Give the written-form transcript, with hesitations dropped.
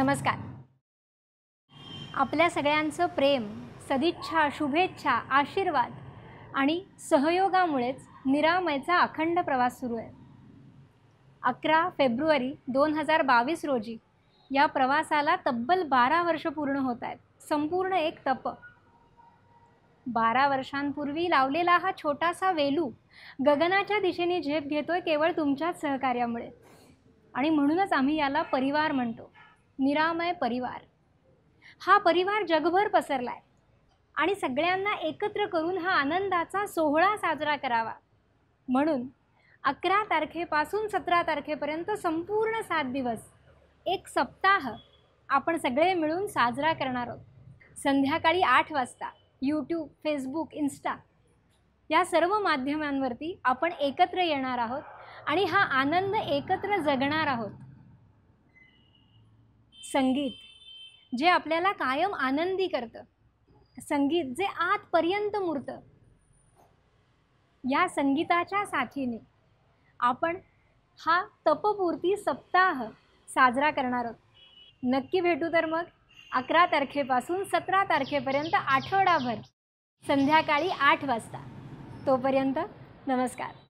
नमस्कार. आपल्या सगळ्यांचं प्रेम, सदिच्छा, शुभेच्छा, आशीर्वाद आणि सहयोगामुळेच निरामयचा अखंड प्रवास सुरू आहे. 11 फेब्रुवारी 2022 रोजी या प्रवासाला तब्बल 12 वर्ष पूर्ण होत आहेत. संपूर्ण एक तप. 12 वर्षांपूर्वी लावलेला हा छोटासा वेलू गगनाच्या दिशेने झेप घेतोय केवळ तुमच्याच सहकार्यामुळे, आणि म्हणूनच आम्ही याला परिवार म्हणतो, निरामय परिवार. हा परिवार जगभर पसरला आहे आणि सगळ्यांना एकत्र करून हा आनंदाचा सोहळा साजरा करावा म्हणून 11 तारखेपासून 17 तारखेपर्यंत संपूर्ण 7 दिवस, एक सप्ताह आपण सगळे मिळून साजरा करणार आहोत. संध्याकाळी 8 वाजता यूट्यूब, फेसबुक, इंस्टा या सर्व माध्यमांवरती आपण एकत्र येणार आहोत आणि हा आनंद एकत्र जगणार आहोत. संगीत जे आपल्याला कायम आनंदी करतं, संगीत जे आतपर्यंत मुरतं, या संगीताच्या साथीने आपण हा तपपूर्ती सप्ताह साजरा करणार आहोत. नक्की भेटू. तर मग 11 तारखेपासून 17 तारखेपर्यंत आठवडाभर, संध्याकाळी 8 वाजता. तोपर्यंत नमस्कार.